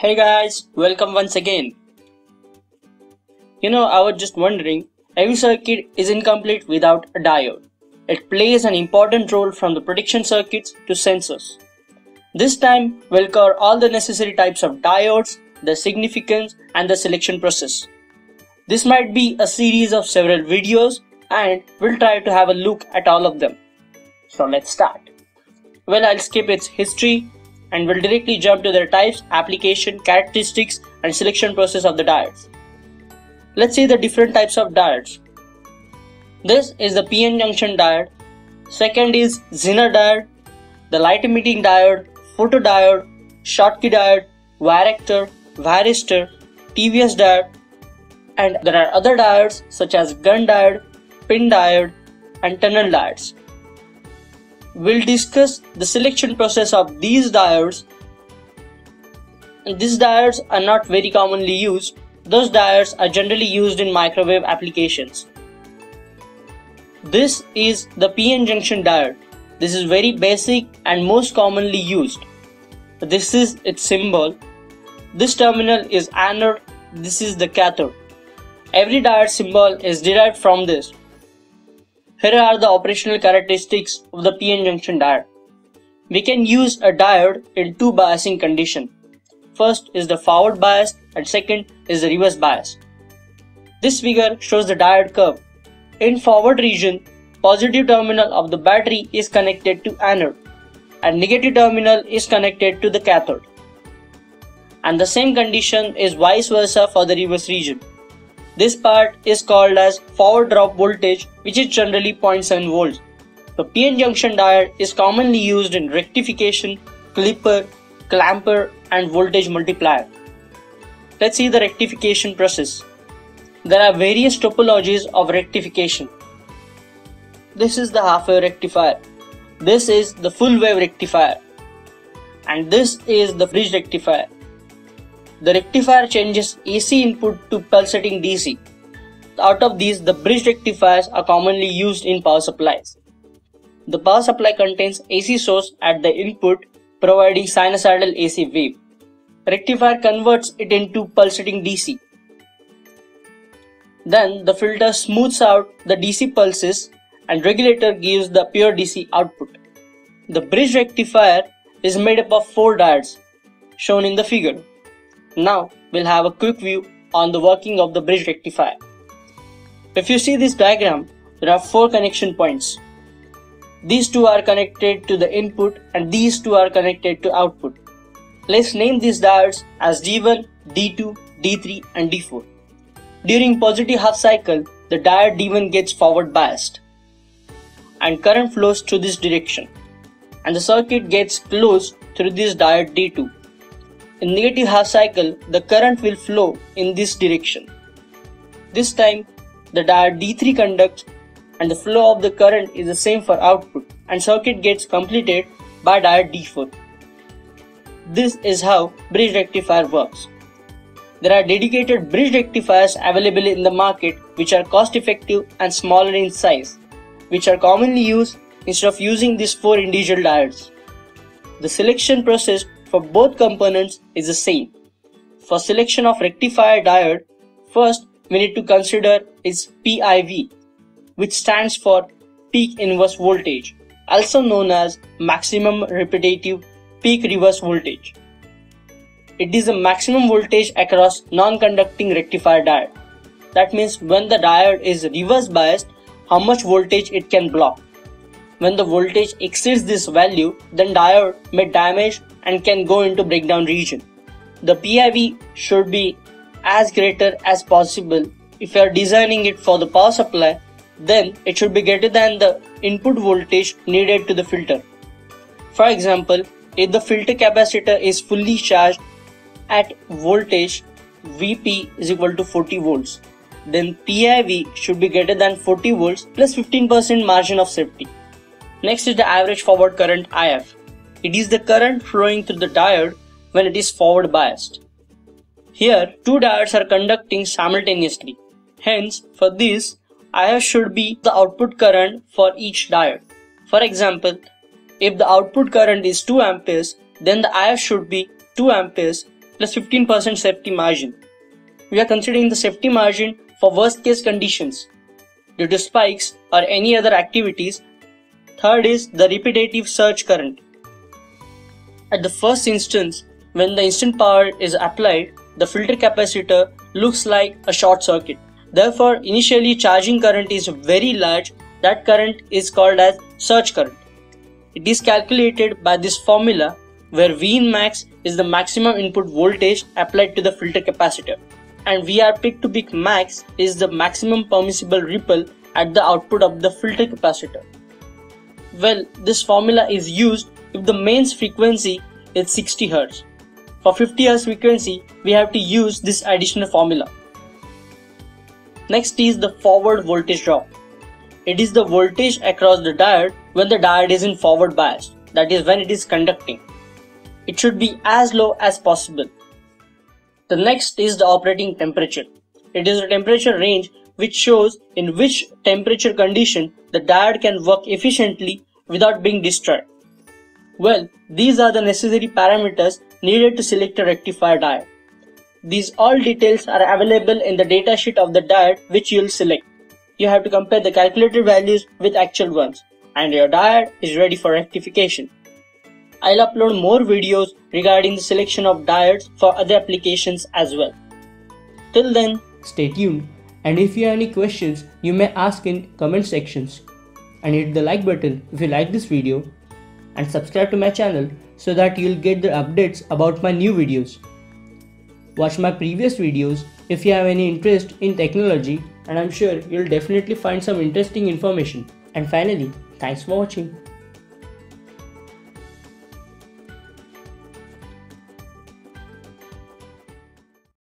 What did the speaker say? Hey guys, welcome once again. You know, I was just wondering, every circuit is incomplete without a diode. It plays an important role from the prediction circuits to sensors. This time, we'll cover all the necessary types of diodes, their significance and the selection process. This might be a series of several videos and we'll try to have a look at all of them. So let's start. Well, I'll skip its history and will directly jump to their types, application, characteristics and selection process of the diodes. Let's see the different types of diodes. This is the PN junction diode, second is zener diode, the light emitting diode, photodiode, schottky diode, varactor, varistor, tvs diode, and there are other diodes such as gun diode, pin diode and tunnel diodes. We'll discuss the selection process of these diodes. These diodes are not very commonly used. Those diodes are generally used in microwave applications. This is the PN junction diode. This is very basic and most commonly used. This is its symbol. This terminal is anode. This is the cathode. Every diode symbol is derived from this. Here are the operational characteristics of the PN junction diode. We can use a diode in two biasing conditions. First is the forward bias and second is the reverse bias. This figure shows the diode curve. In forward region, positive terminal of the battery is connected to anode and negative terminal is connected to the cathode. And the same condition is vice versa for the reverse region. This part is called as forward drop voltage, which is generally 0.7 volts. The PN junction diode is commonly used in rectification, clipper, clamper and voltage multiplier. Let's see the rectification process. There are various topologies of rectification. This is the half wave rectifier. This is the full wave rectifier. And this is the bridge rectifier. The rectifier changes AC input to pulsating DC. Out of these, the bridge rectifiers are commonly used in power supplies. The power supply contains AC source at the input, providing sinusoidal AC wave. Rectifier converts it into pulsating DC. Then the filter smooths out the DC pulses and regulator gives the pure DC output. The bridge rectifier is made up of four diodes, shown in the figure. Now we'll have a quick view on the working of the bridge rectifier. If you see this diagram, there are four connection points. These two are connected to the input and these two are connected to output. Let's name these diodes as D1, D2, D3 and D4. During positive half cycle, the diode D1 gets forward biased and current flows through this direction and the circuit gets closed through this diode D2. In negative half cycle, the current will flow in this direction. This time, the diode D3 conducts and the flow of the current is the same for output and circuit gets completed by diode D4. This is how bridge rectifier works. There are dedicated bridge rectifiers available in the market which are cost effective and smaller in size, which are commonly used instead of using these four individual diodes. The selection process for both components is the same. For selection of rectifier diode, first we need to consider its PIV, which stands for peak inverse voltage, also known as maximum repetitive peak reverse voltage. It is the maximum voltage across non-conducting rectifier diode. That means when the diode is reverse biased, how much voltage it can block. When the voltage exceeds this value, then diode may damage and can go into breakdown region. The PIV should be as greater as possible. If you are designing it for the power supply, then it should be greater than the input voltage needed to the filter. For example, if the filter capacitor is fully charged at voltage Vp is equal to 40 volts, then PIV should be greater than 40 volts plus 15% margin of safety. Next is the average forward current IF. It is the current flowing through the diode when it is forward biased. Here, two diodes are conducting simultaneously. Hence, for this, IF should be the output current for each diode. For example, if the output current is 2 amperes, then the IF should be 2 amperes plus 15% safety margin. We are considering the safety margin for worst case conditions due to spikes or any other activities. Third is the repetitive surge current. At the first instance, when the instant power is applied, the filter capacitor looks like a short circuit. Therefore, initially charging current is very large. That current is called as surge current. It is calculated by this formula where Vinmax is the maximum input voltage applied to the filter capacitor, and Vr peak to peak max is the maximum permissible ripple at the output of the filter capacitor. Well, this formula is used if the mains frequency is 60 Hz. For 50 Hz frequency, we have to use this additional formula. Next is the forward voltage drop. It is the voltage across the diode when the diode is in forward bias, that is when it is conducting. It should be as low as possible. The next is the operating temperature. It is a temperature range which shows in which temperature condition the diode can work efficiently without being destroyed. Well, these are the necessary parameters needed to select a rectifier diode. These all details are available in the datasheet of the diode which you will select. You have to compare the calculated values with actual ones, and your diode is ready for rectification. I'll upload more videos regarding the selection of diodes for other applications as well. Till then, stay tuned, and if you have any questions, you may ask in comment sections. And hit the like button if you like this video, and subscribe to my channel so that you'll get the updates about my new videos. Watch my previous videos if you have any interest in technology, and I'm sure you'll definitely find some interesting information. And finally, thanks for watching.